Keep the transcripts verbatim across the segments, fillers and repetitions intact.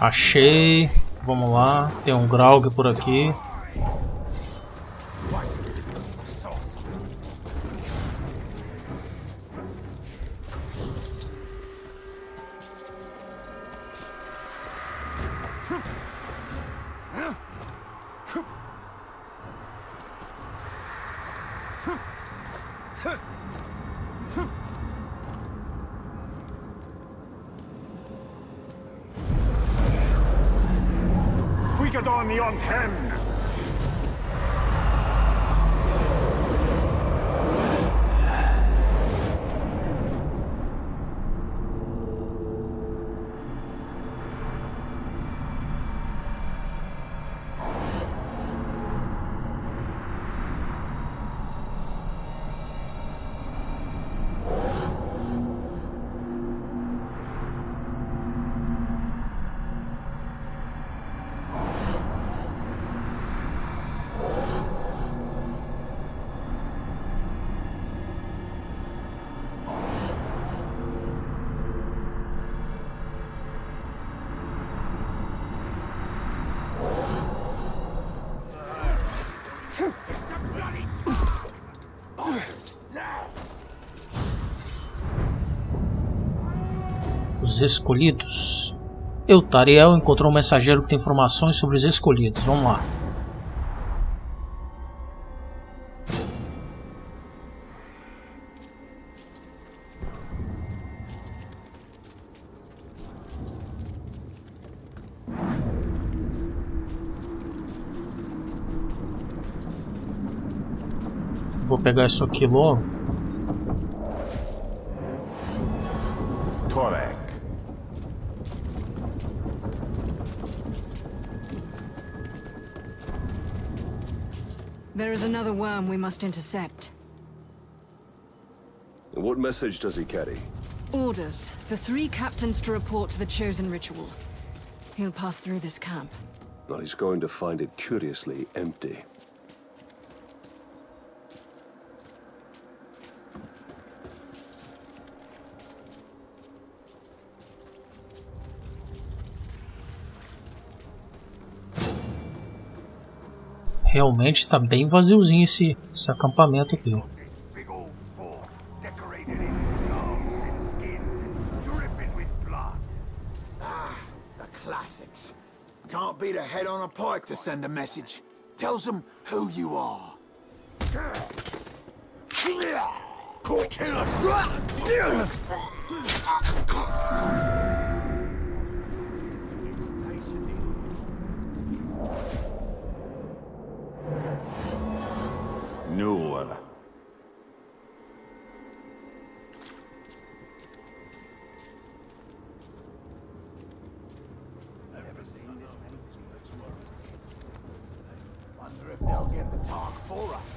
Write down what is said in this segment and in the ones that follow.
Achei, vamos lá, tem um Graug por aqui. Os escolhidos. Eutariel encontrou um mensageiro que tem informações sobre os escolhidos. Vamos lá. Vou pegar isso aqui logo. Torek. There is another worm we must intercept. What message does he carry? Orders for three captains to report to the chosen ritual. He'll pass through this camp. Well, he's going to find it curiously empty. Realmente está bem vaziozinho esse, esse acampamento aqui. Ó. Ah, the classics. Can't beat a head on a pike to send a message. Tells them who you are. Nul. Wonder if they'll get the talk for us.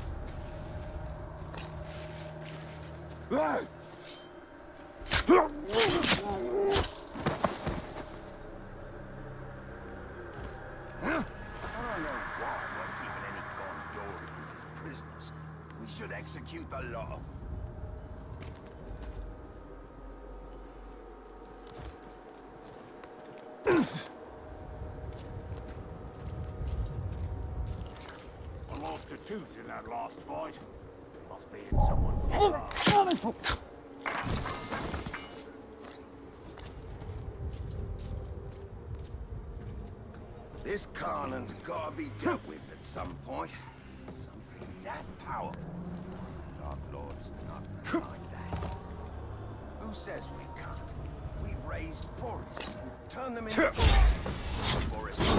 Whoa! Must be in someone's This Karnan's gotta be dealt with at some point. Something that powerful. The Dark Lord's not gonna like that. Who says we can't? We raised forests and turned them into forests.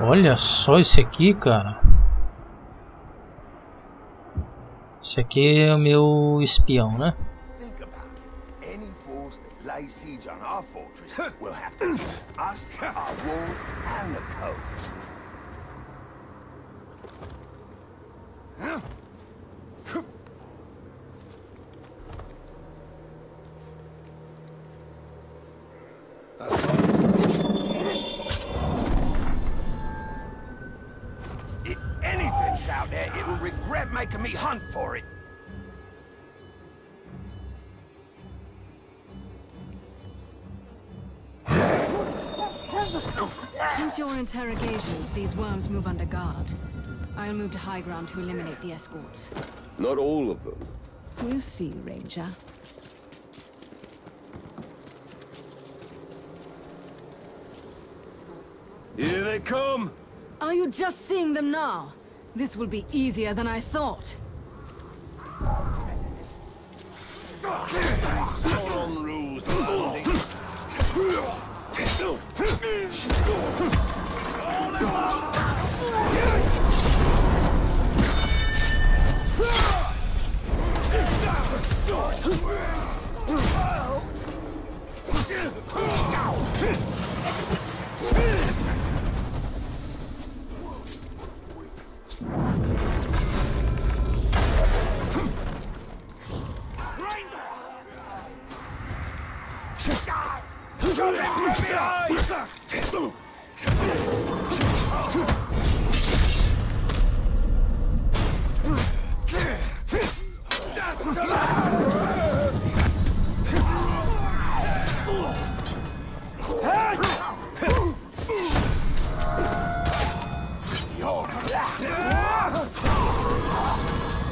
Olha só esse aqui, cara. Esse aqui é o meu espião, né? Since your interrogations, these worms move under guard. I'll move to high ground to eliminate the escorts. Not all of them. We'll see, Ranger. Here they come! Are you just seeing them now? This will be easier than I thought. Sauron rules the landing.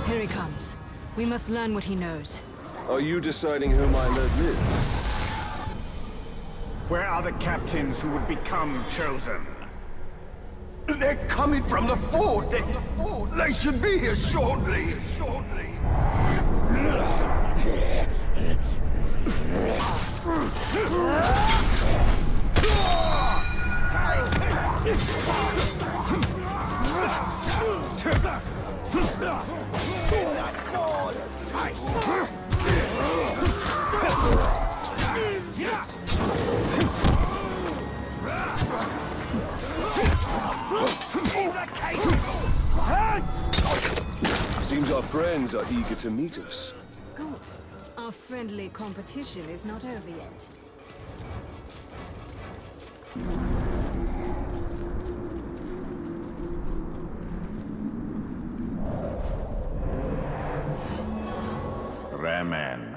Here he comes. We must learn what he knows. Are you deciding whom I let live? Where are the captains who would become chosen? They're coming from the fort! They, the fort. They should be here shortly! Shortly! Take that sword! Taste! Seems our friends are eager to meet us. Good. Our friendly competition is not over yet. Ramen.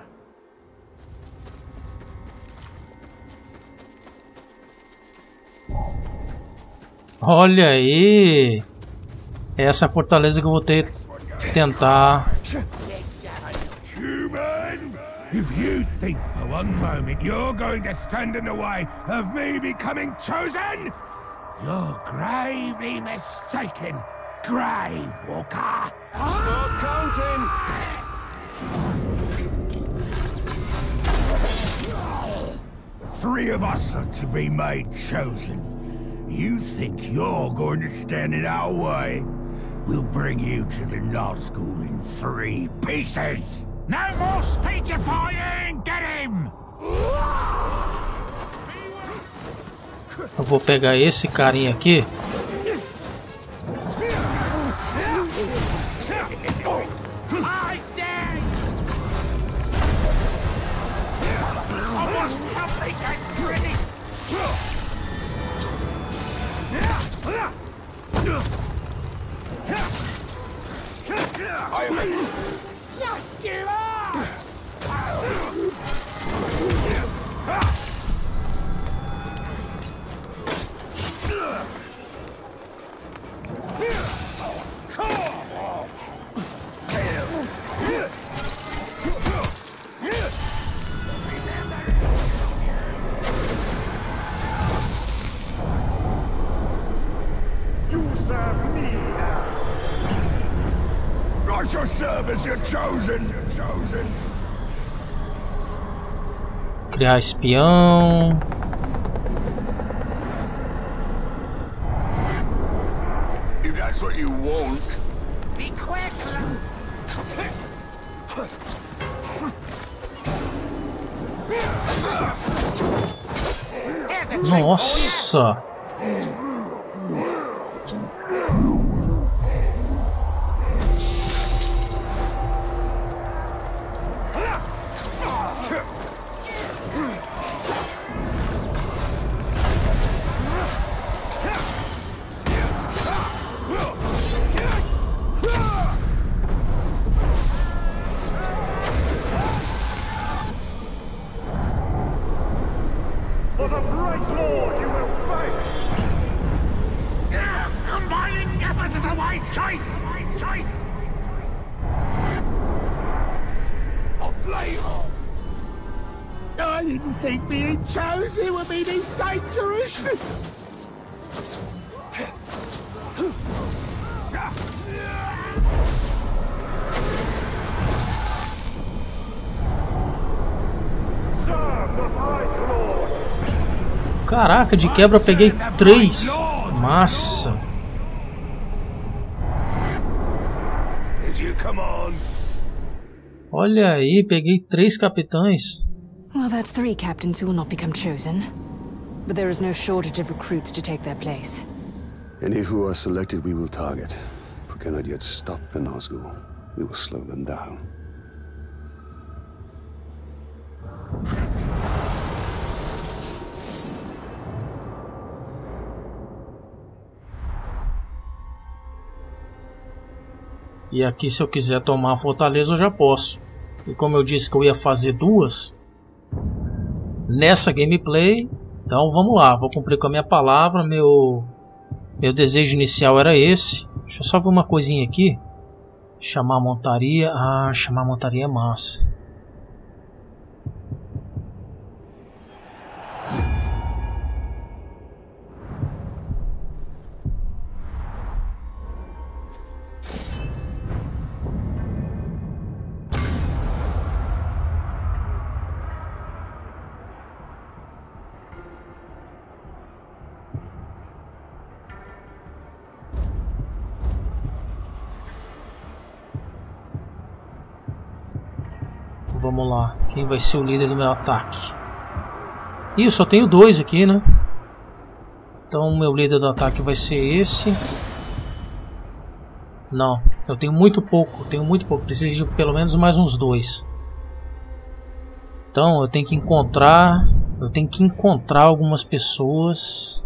Olha aí! Essa é a fortaleza que eu vou ter que tentar. Human! If you think for one moment you're going to stand in the way of me becoming chosen, you're gravely mistaken, Grave Walker. Stop counting! Three of us are to be made chosen. You think you're going to stand in our way? We'll bring you to the Nozgul in three pieces! No more speechifying! Get him! Eu vou pegar esse carinha aqui. as your chosen. chosen. Criar espião. If that's what you want. Be quick. Nossa. Caraca, de quebra peguei três. Massa. Olha aí, peguei três capitães. Well, that's three captains who will not become chosen. But there is no shortage of recruits to take their place. Any who are selected we will target. If we cannot yet stop the Nozgul, we will slow them down. E aqui, se eu quiser tomar a fortaleza, eu já posso. E como eu disse que eu ia fazer duas nessa gameplay, então vamos lá, vou cumprir com a minha palavra. Meu, meu desejo inicial era esse. Deixa eu só ver uma coisinha aqui. Chamar a montaria. Ah, chamar a montaria é massa. Vamos lá, quem vai ser o líder do meu ataque? Ih, eu só tenho dois aqui, né? Então meu líder do ataque vai ser esse. Não, eu tenho muito pouco, tenho muito pouco. Preciso de pelo menos mais uns dois. Então eu tenho que encontrar, eu tenho que encontrar algumas pessoas.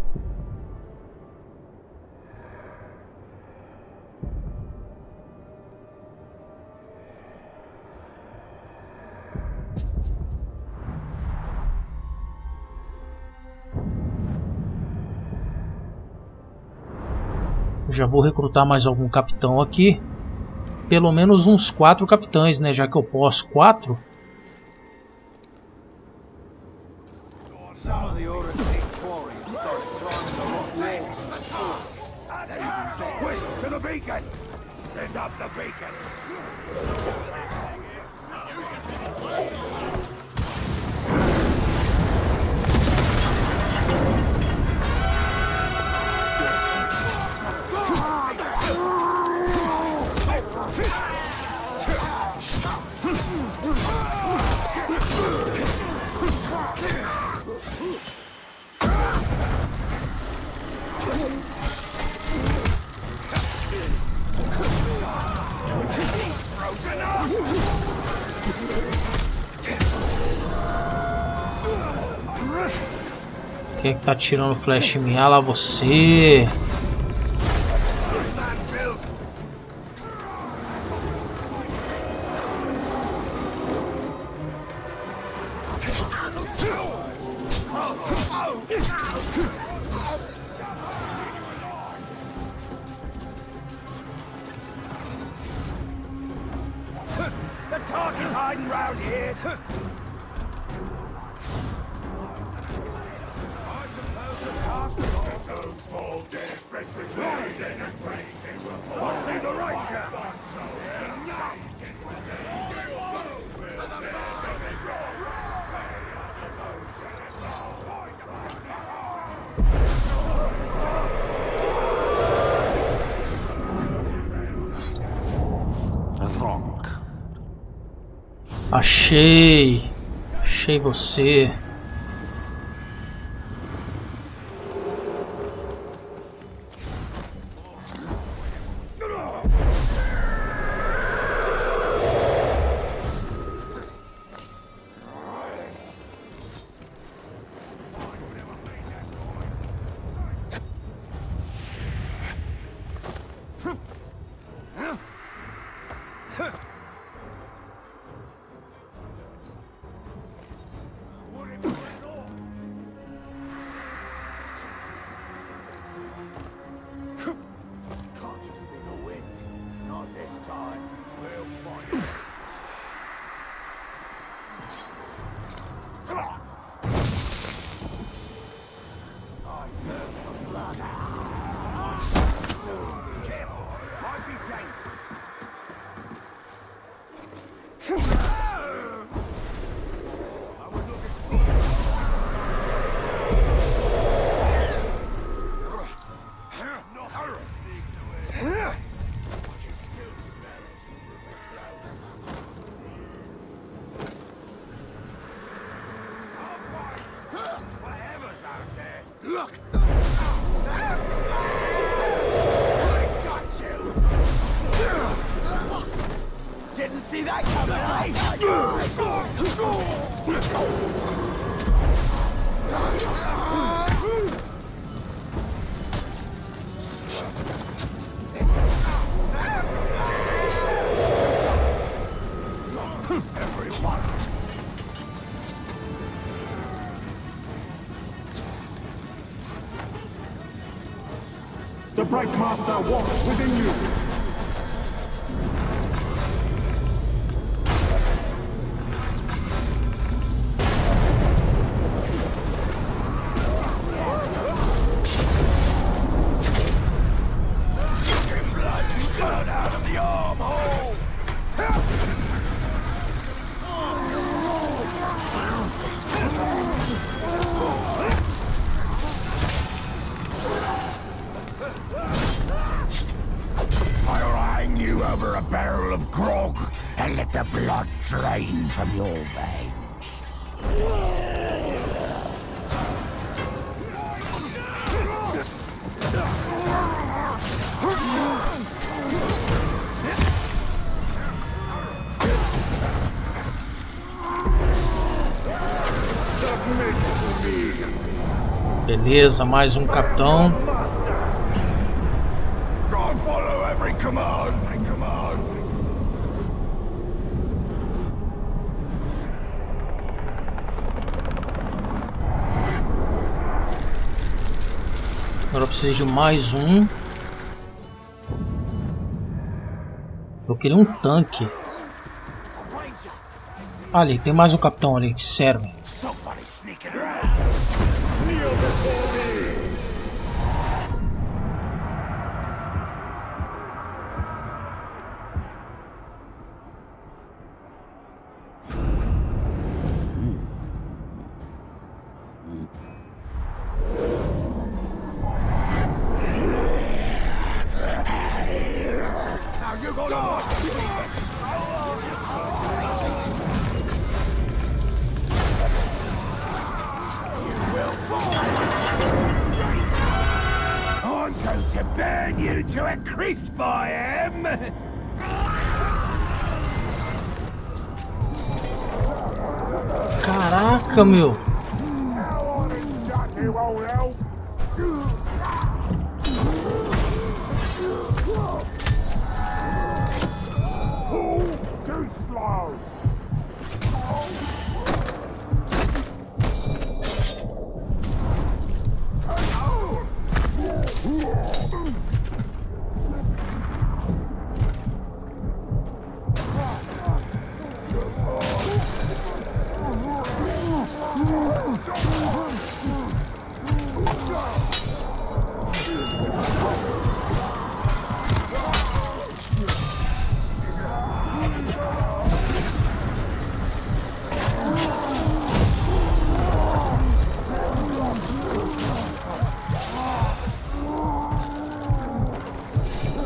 Já vou recrutar mais algum capitão aqui. Pelo menos uns quatro capitães, né? Já que eu posso quatro. Quem é que tá tirando flash em mim? Ah, lá você! Achei! Achei você! The Bright Master walks within you! Drain from your veins. Beleza, mais um capitão. Agora eu preciso de mais um. Eu queria um tanque. Ali, tem mais um capitão ali, que serve. Caraca, meu.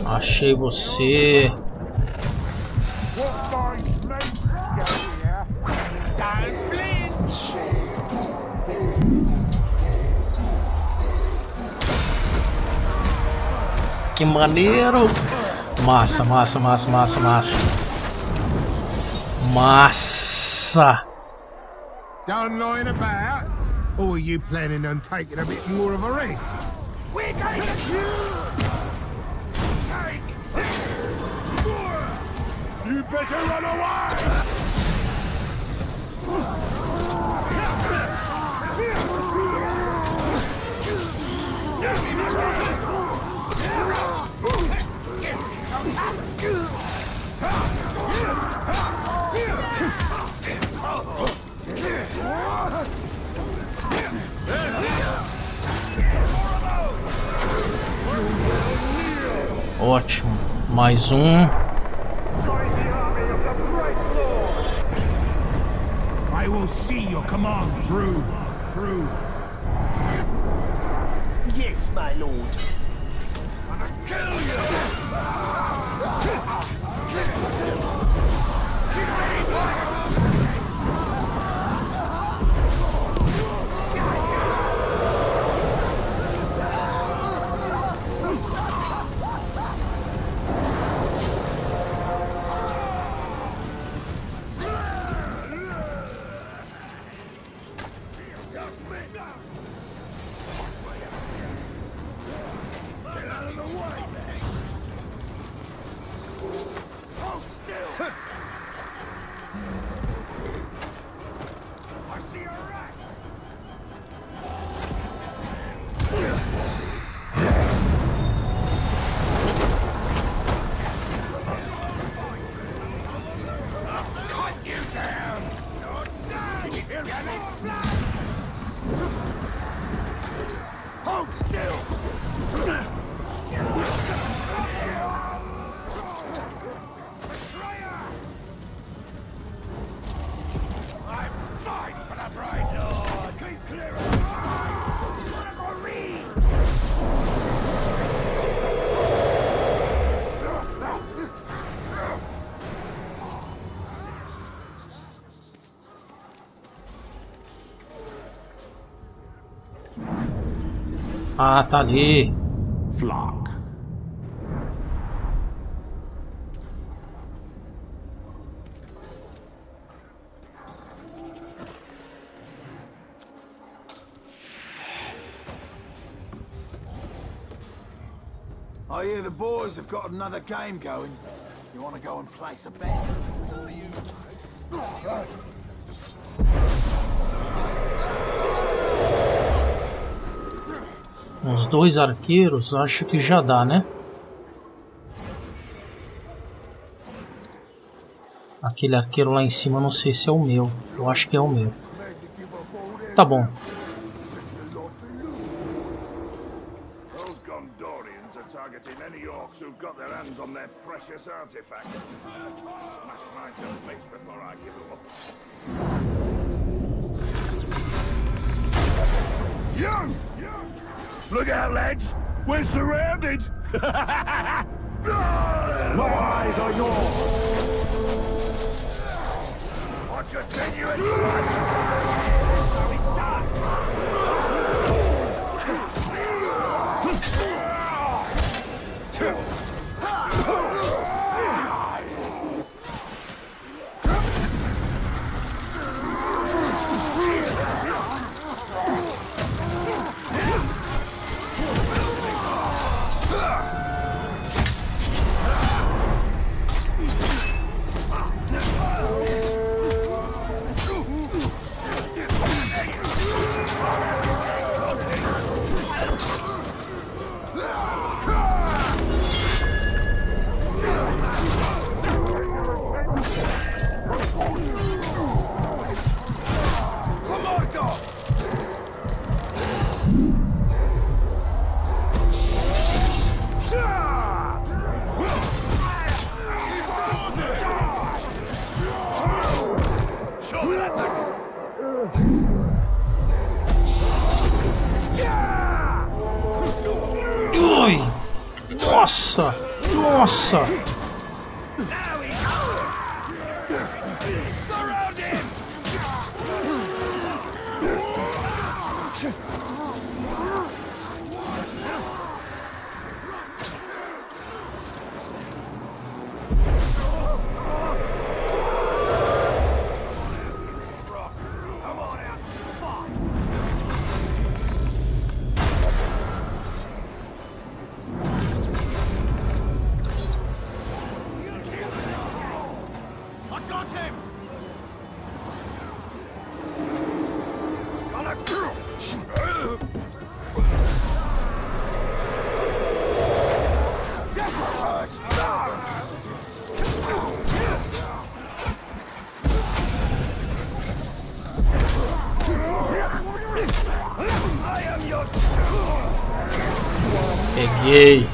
Achei você. que maneiro. Massa, massa, massa, massa, massa. Massa. Don't lie about. Or are you planning on taking a bit more of a race? We're going to take more. You better run away. Ótimo, mais um. I will see your commands through, through. Yes, my lord. I'm gonna kill you. Get ready, boys. Ah, tá ali. Flock. I hear the boys have got another game going. You want to go and place a bet? Uns dois arqueiros, acho que já dá, né? Aquele arqueiro lá em cima, não sei se é o meu. Eu acho que é o meu. Tá bom. Os Gondorians estão targetando any orcs who've got their hands on their precious artifact. Smash myself face before I give up. Young! Young! Look out, lads! We're surrounded! My eyes are yours! I continue in Nossa! Nossa! Peguei.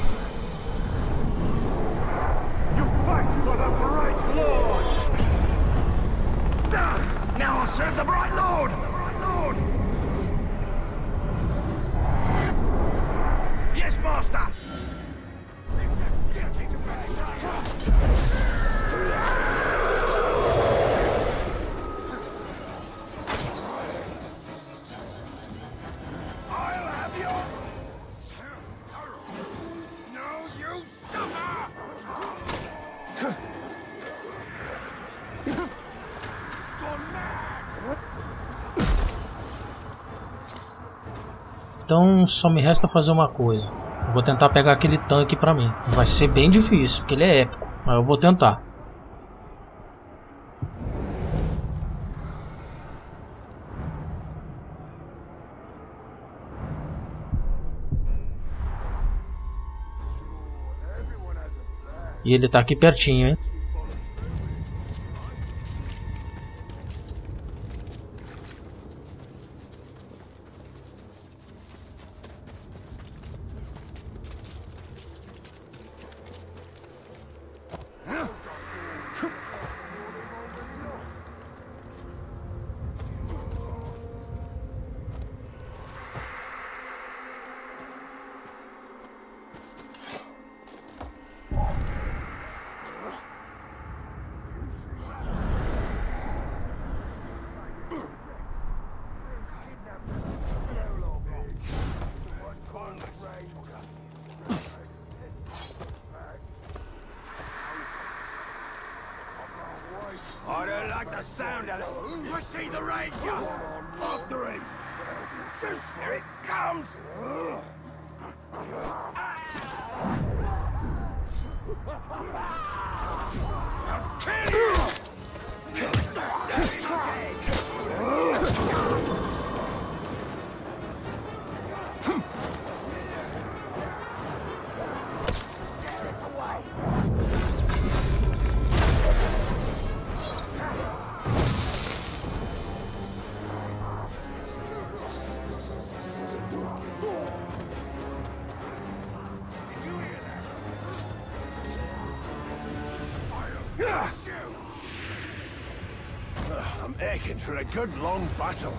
Então só me resta fazer uma coisa. Eu vou tentar pegar aquele tanque pra mim. Vai ser bem difícil, porque ele é épico. Mas eu vou tentar. E ele tá aqui pertinho, hein? I don't like the sound of it. You see the ranger? After him! Here it comes! I'll kill you! I'm aching for a good long battle.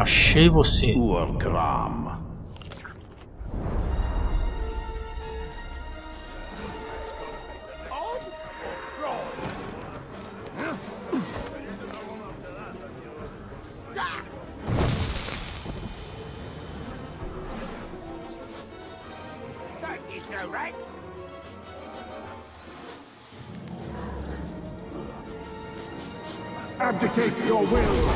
Achei você. Orgra. Abdicate your will.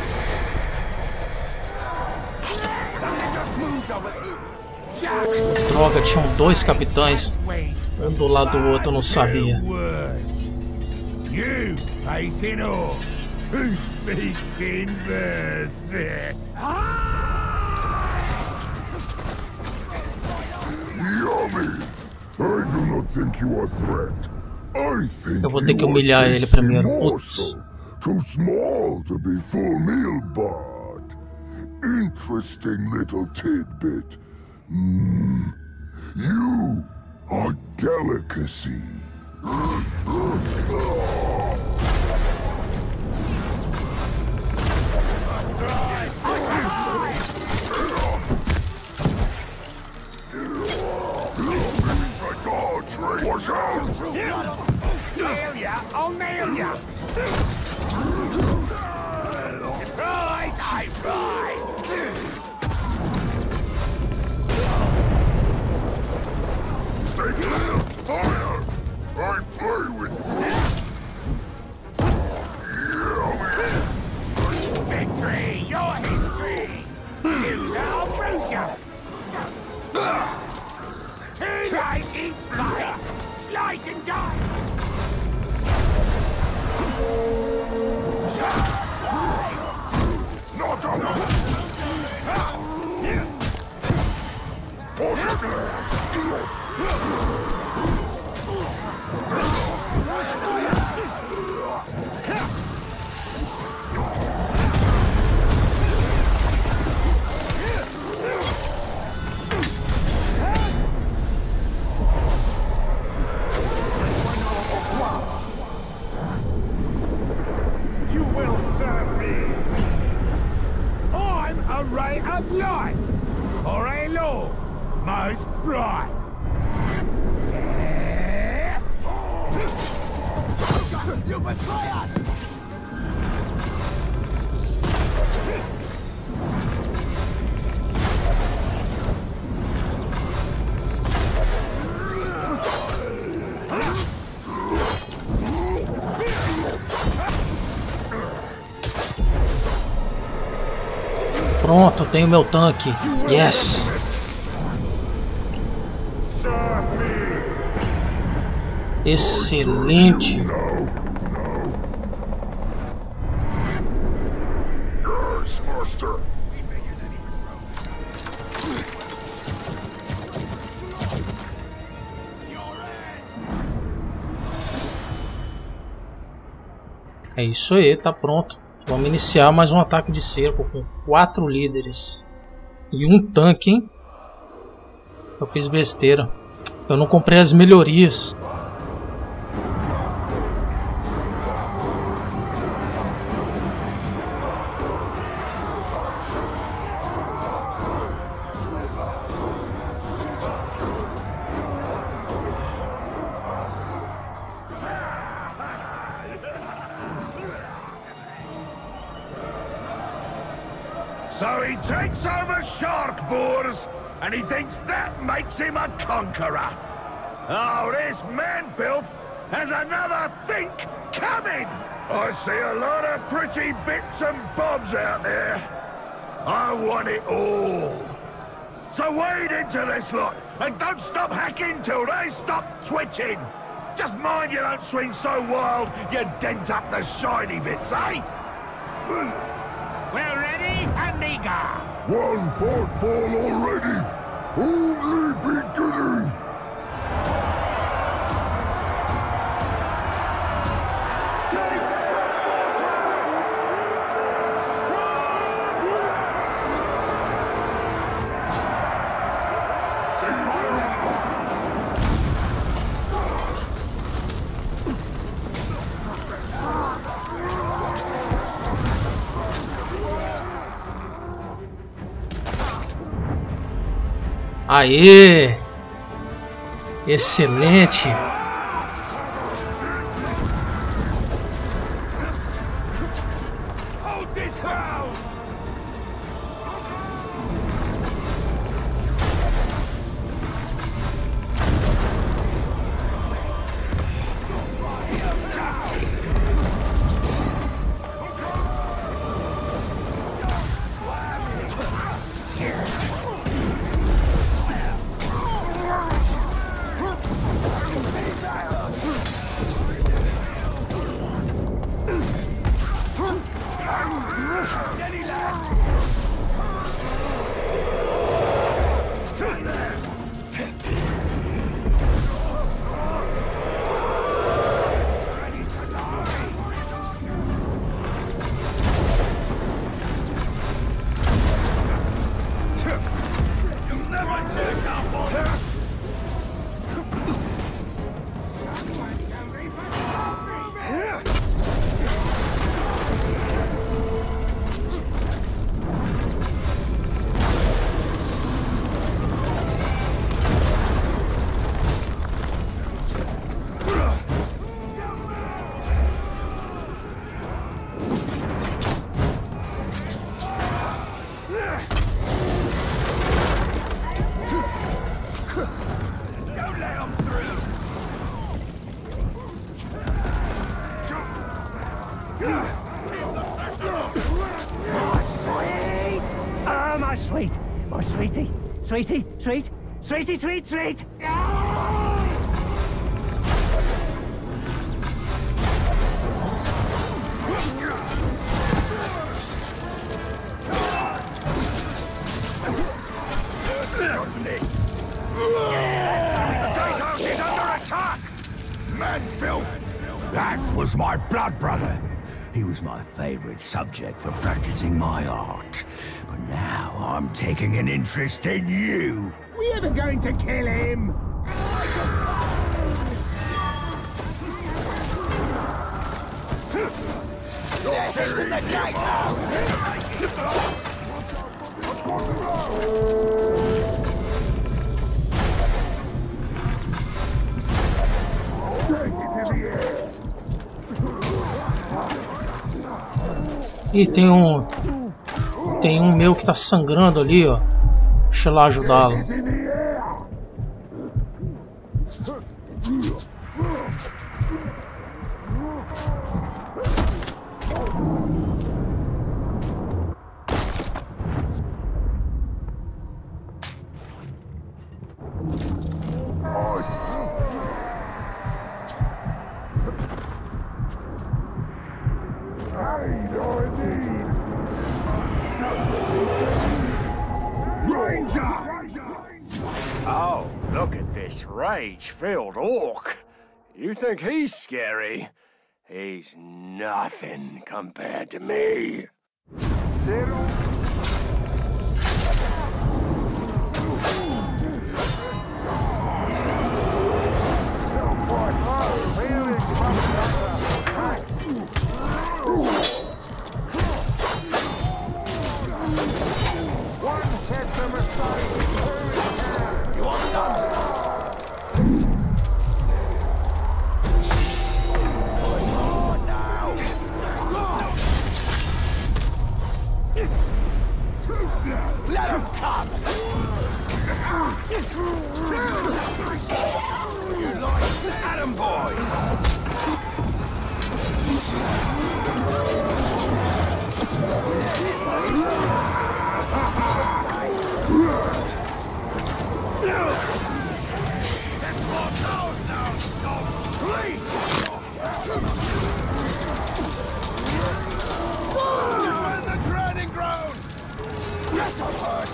Droga, tinham dois capitães. Um do lado do outro, eu não sabia. Eu vou ter que humilhar ele primeiro. Putz. Interesting little tidbit. Mm. You are delicacy. Pronto, tenho meu tanque. Yes! Excelente! É isso aí, tá pronto. Vamos iniciar mais um ataque de cerco com quatro líderes e um tanque, hein? Eu fiz besteira. Eu não comprei as melhorias. So he takes over shark boars, and he thinks that makes him a conqueror. Oh, this man-filth has another think coming! I see a lot of pretty bits and bobs out there. I want it all. So wade into this lot, and don't stop hacking till they stop twitching. Just mind you don't swing so wild, you dent up the shiny bits, eh? We're ready and eager. One portfall already. Only beginning. Aê! Excelente! Oh, sweetie, sweetie, sweet, sweetie, sweet, sweet! That was my blood brother. He was my favorite subject for practicing my art. But now I'm taking an interest in you. We ever going to kill him? There's us in the gatehouse! Ih, tem um tem um meu que tá sangrando ali, ó. Deixa eu lá ajudá-lo. Rage-filled orc. You think he's scary? He's nothing compared to me. You want some? Let him come! You like Adam boy! That's more toes now! Please! Defend the drowning ground! Yes, I've heard.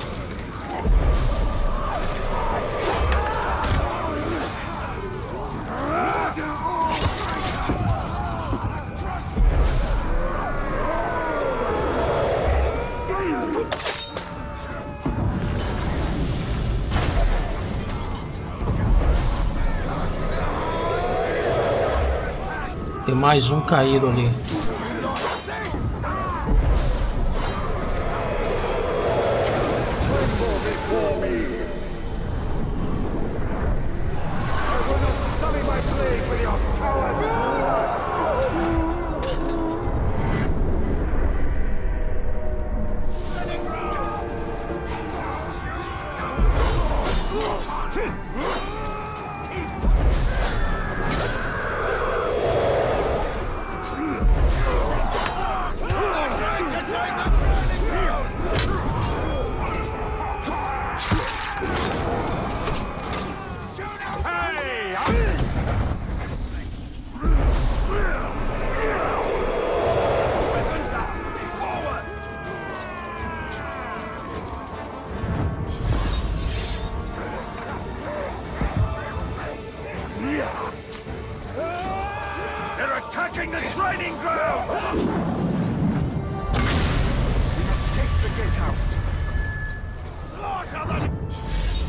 Tem mais um caído ali.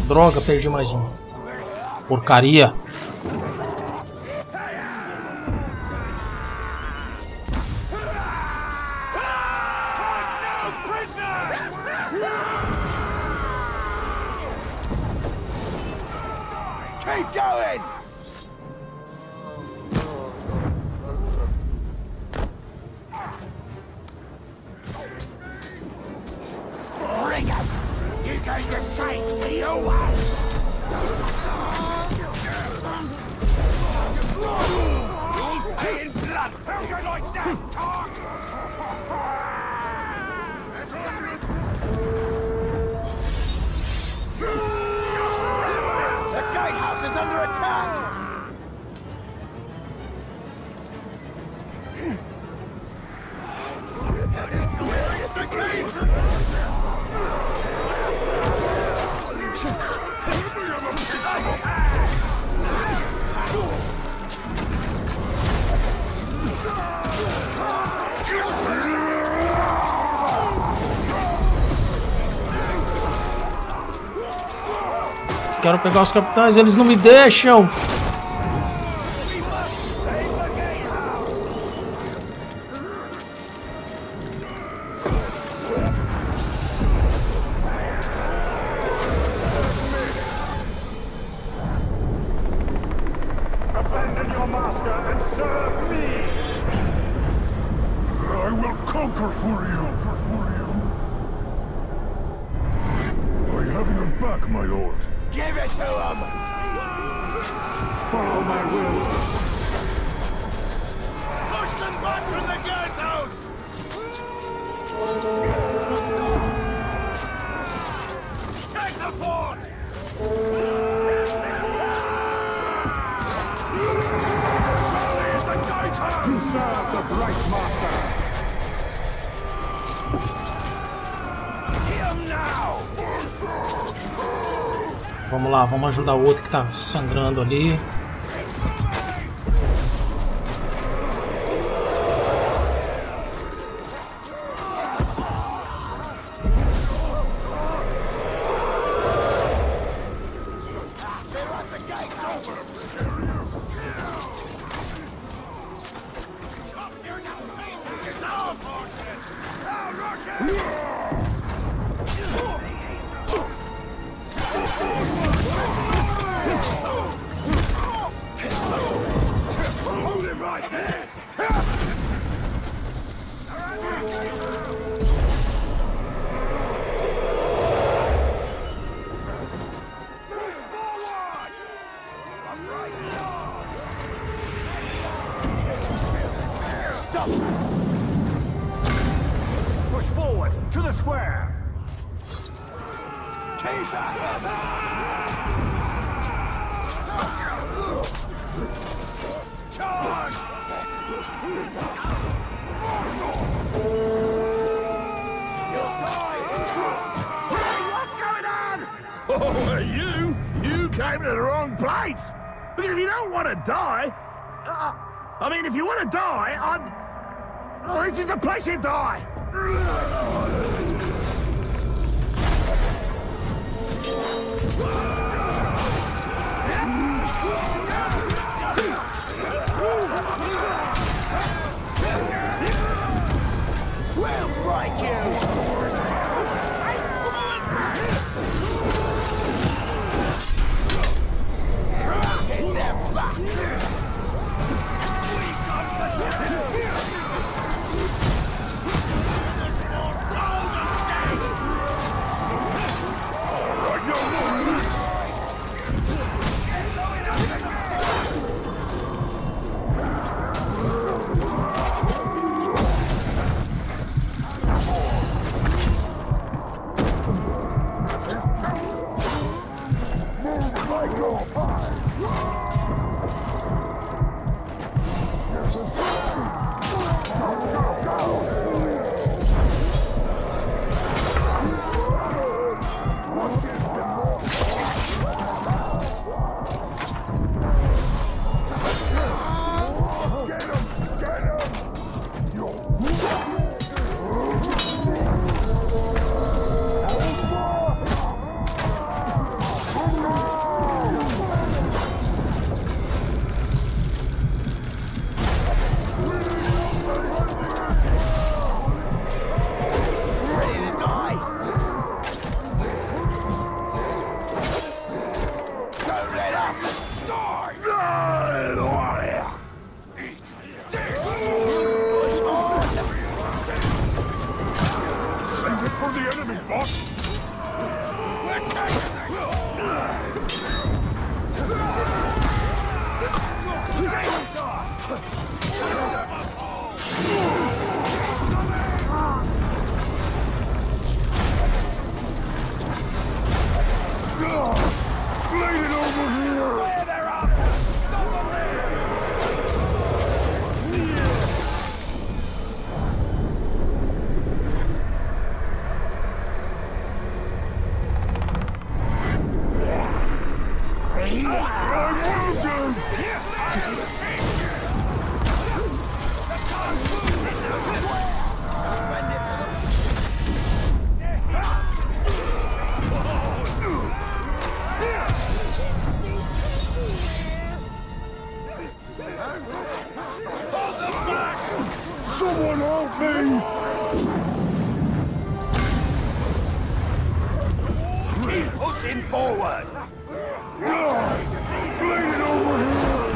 Droga, perdi mais um. Porcaria. quero pegar os capitães, eles não me deixam. Vamos lá, vamos ajudar o outro que tá sangrando ali. Someone help me! Keep pushing forward! No! Lean it over here!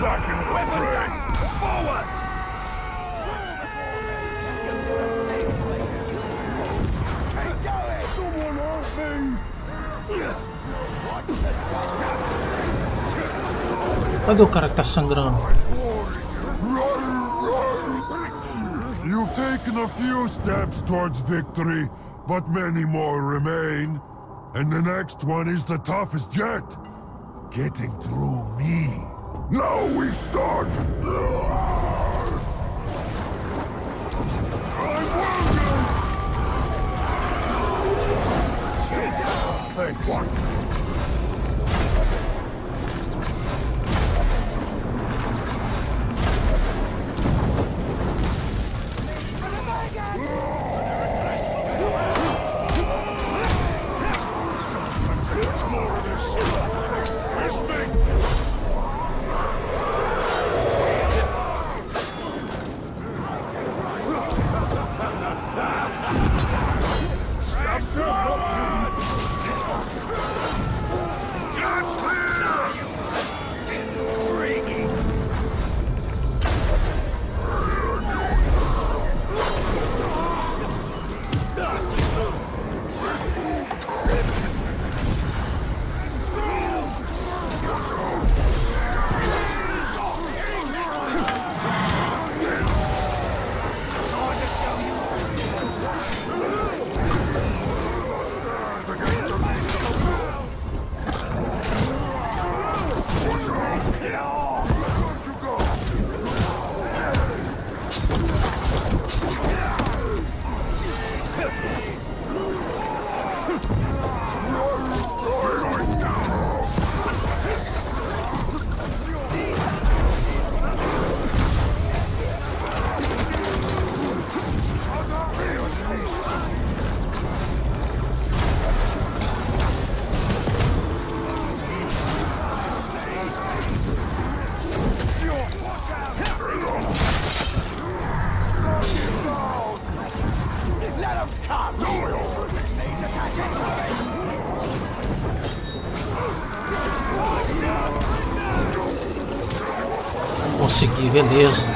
Back in the weapons act! Forward! Keep going! Someone help me! Cadê o cara que tá sangrando? You've taken a few steps towards victory, but many more remain. And the next one is the toughest yet. Getting through me. Now we start! I'm wounded! Thanks. What? Consegui, beleza.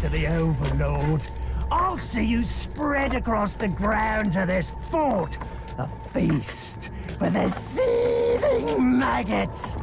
To the Overlord. I'll see you spread across the grounds of this fort, a feast for the seething maggots.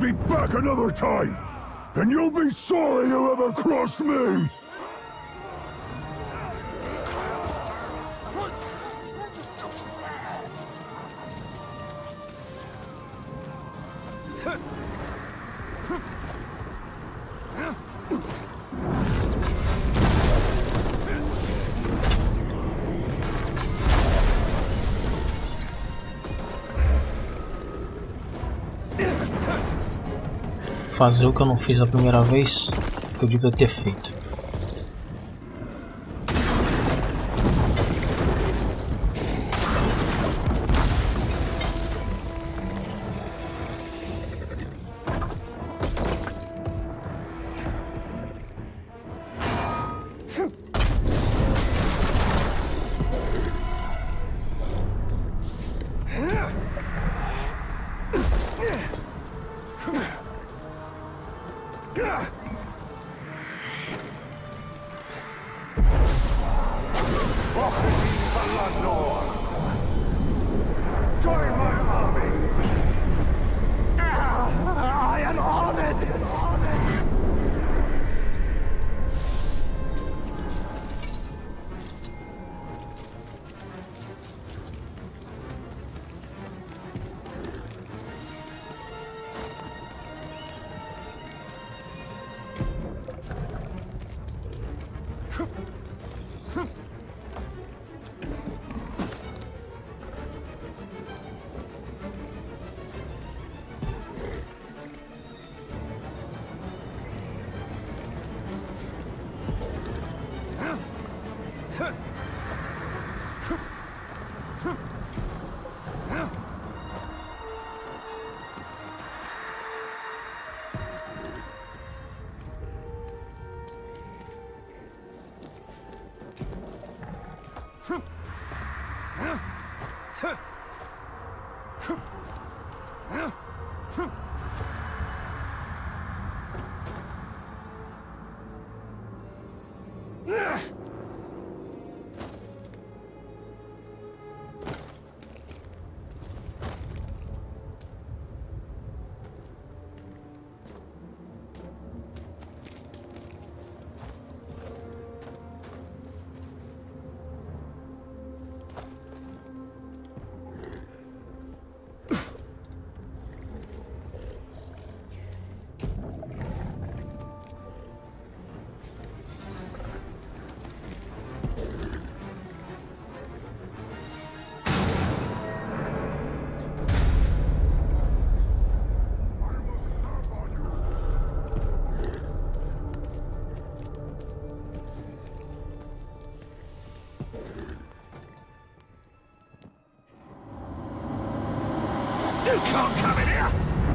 be back another time, and you'll be sorry you ever crossed me! Fazer o que eu não fiz a primeira vez, que eu devia ter feito.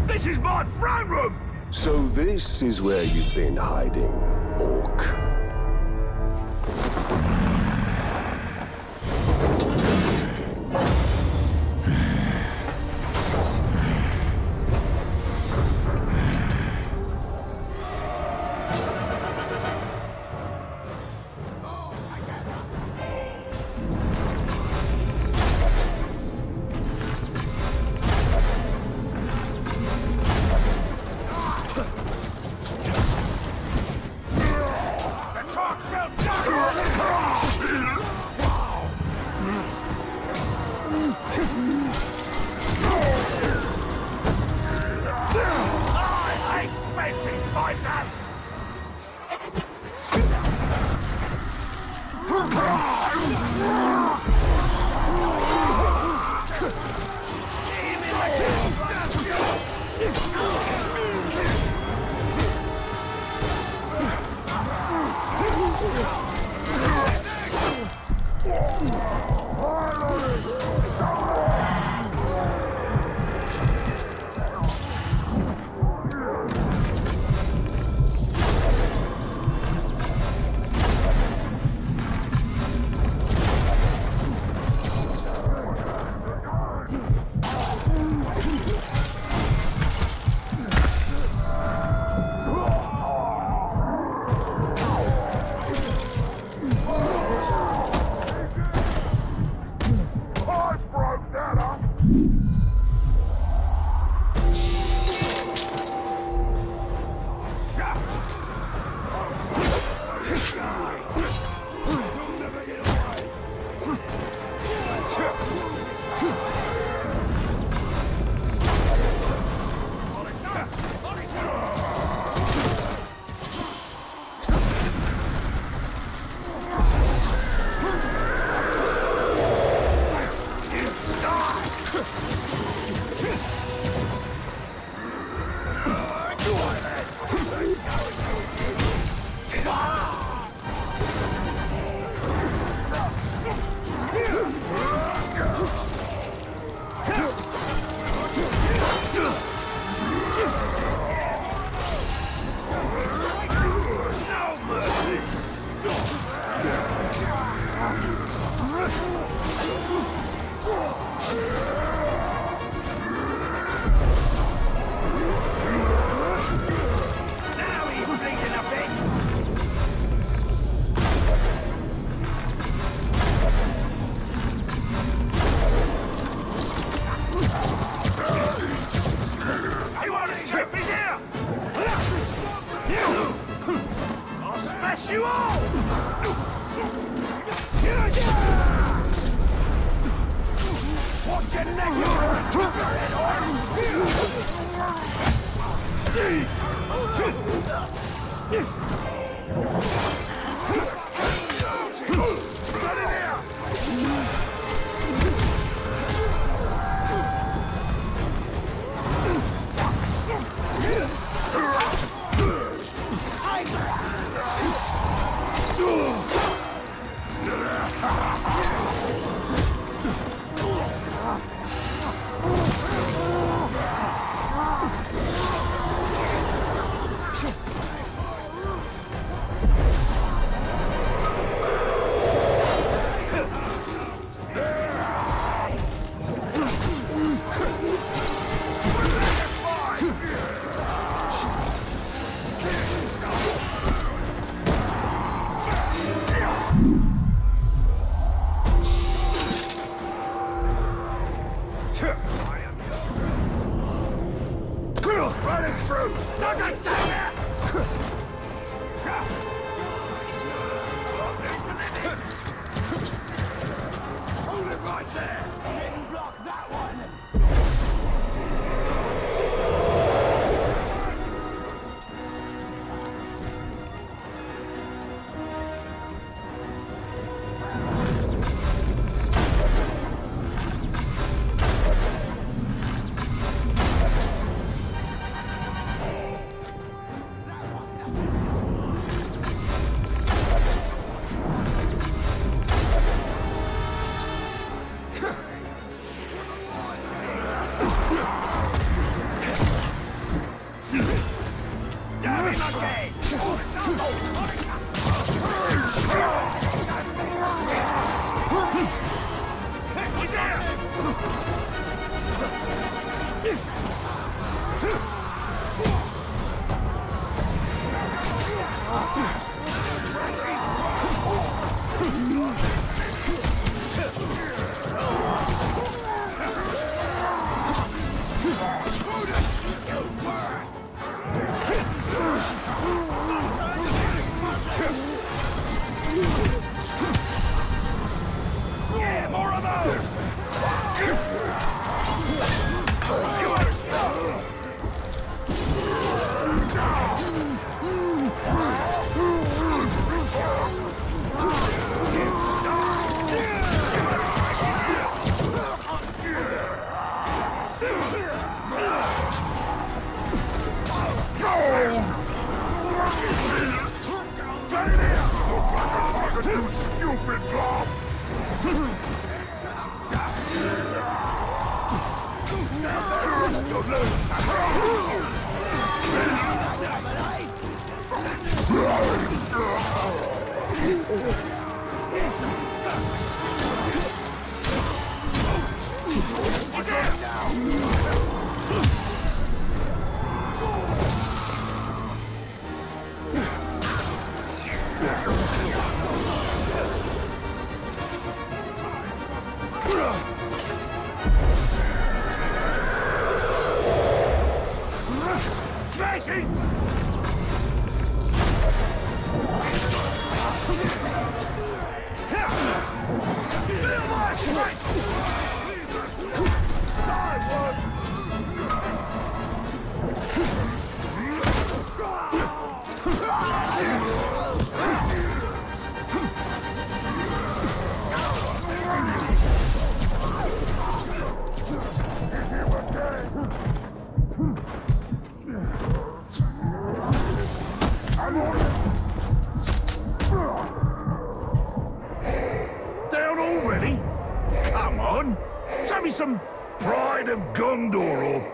This is my throne room! So this is where you've been hiding, Orc. you all! Watch your neck, you're an orc!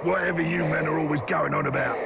Whatever you men are always going on about.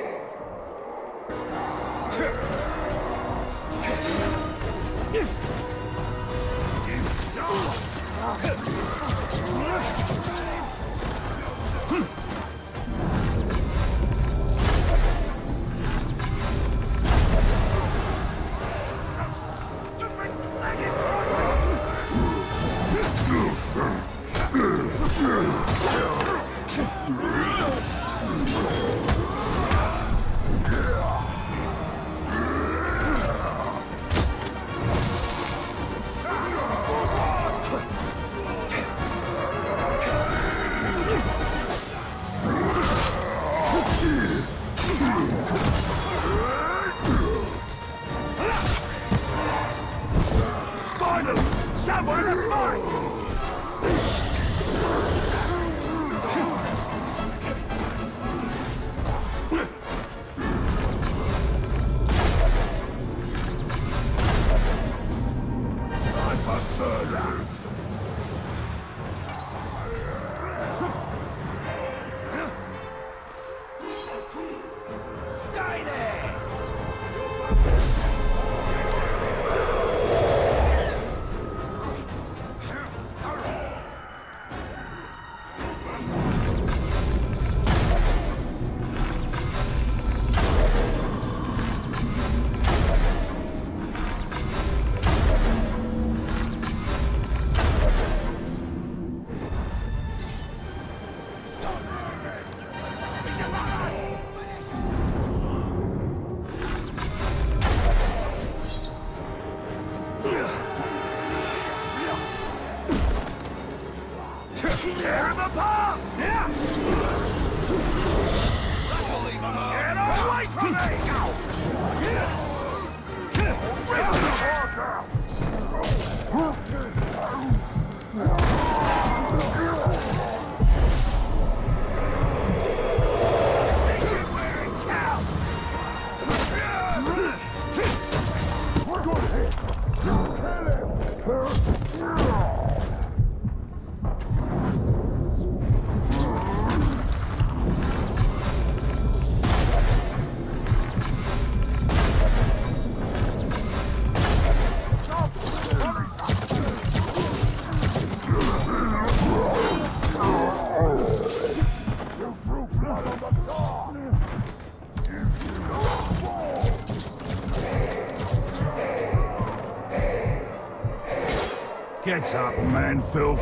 Get up, man filth.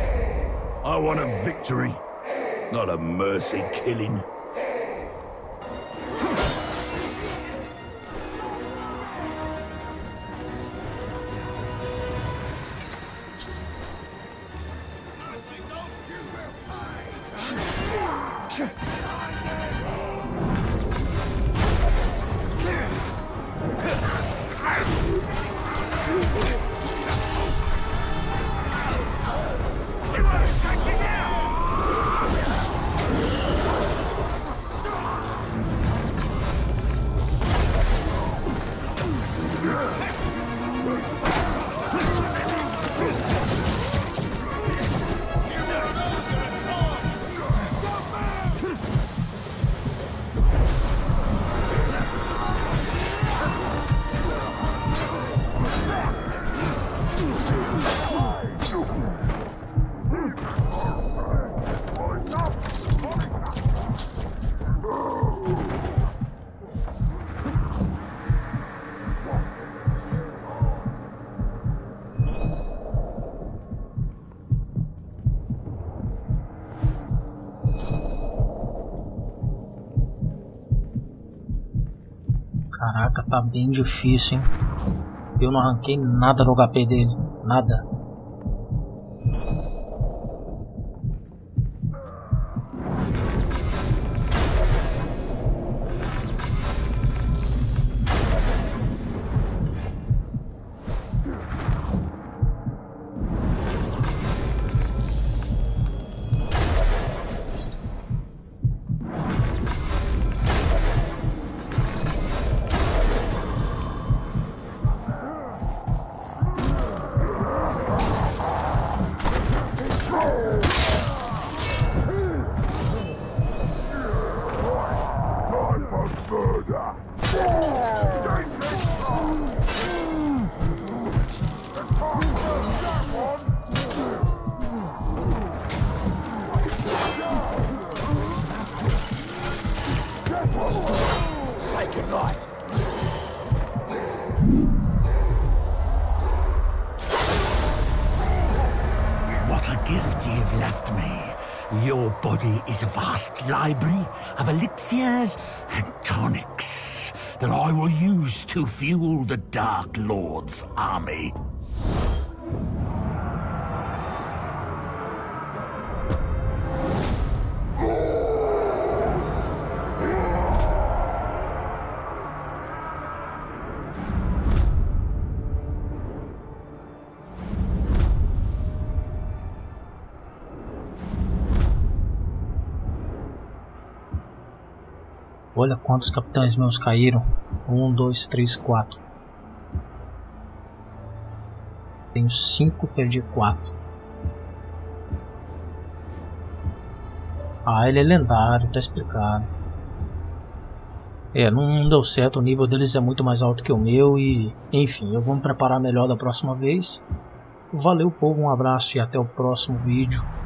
I want a victory, not a mercy killing. Caraca, tá bem difícil, hein? Eu não arranquei nada do H P dele. Nada. Is a vast library of elixirs and tonics that I will use to fuel the Dark Lord's army. Olha quantos capitães meus caíram. Um, dois, três, quatro. Tenho cinco, perdi quatro. Ah, ele é lendário, tá explicado. É, não deu certo, o nível deles é muito mais alto que o meu e... Enfim, eu vou me preparar melhor da próxima vez. Valeu, povo, um abraço e até o próximo vídeo.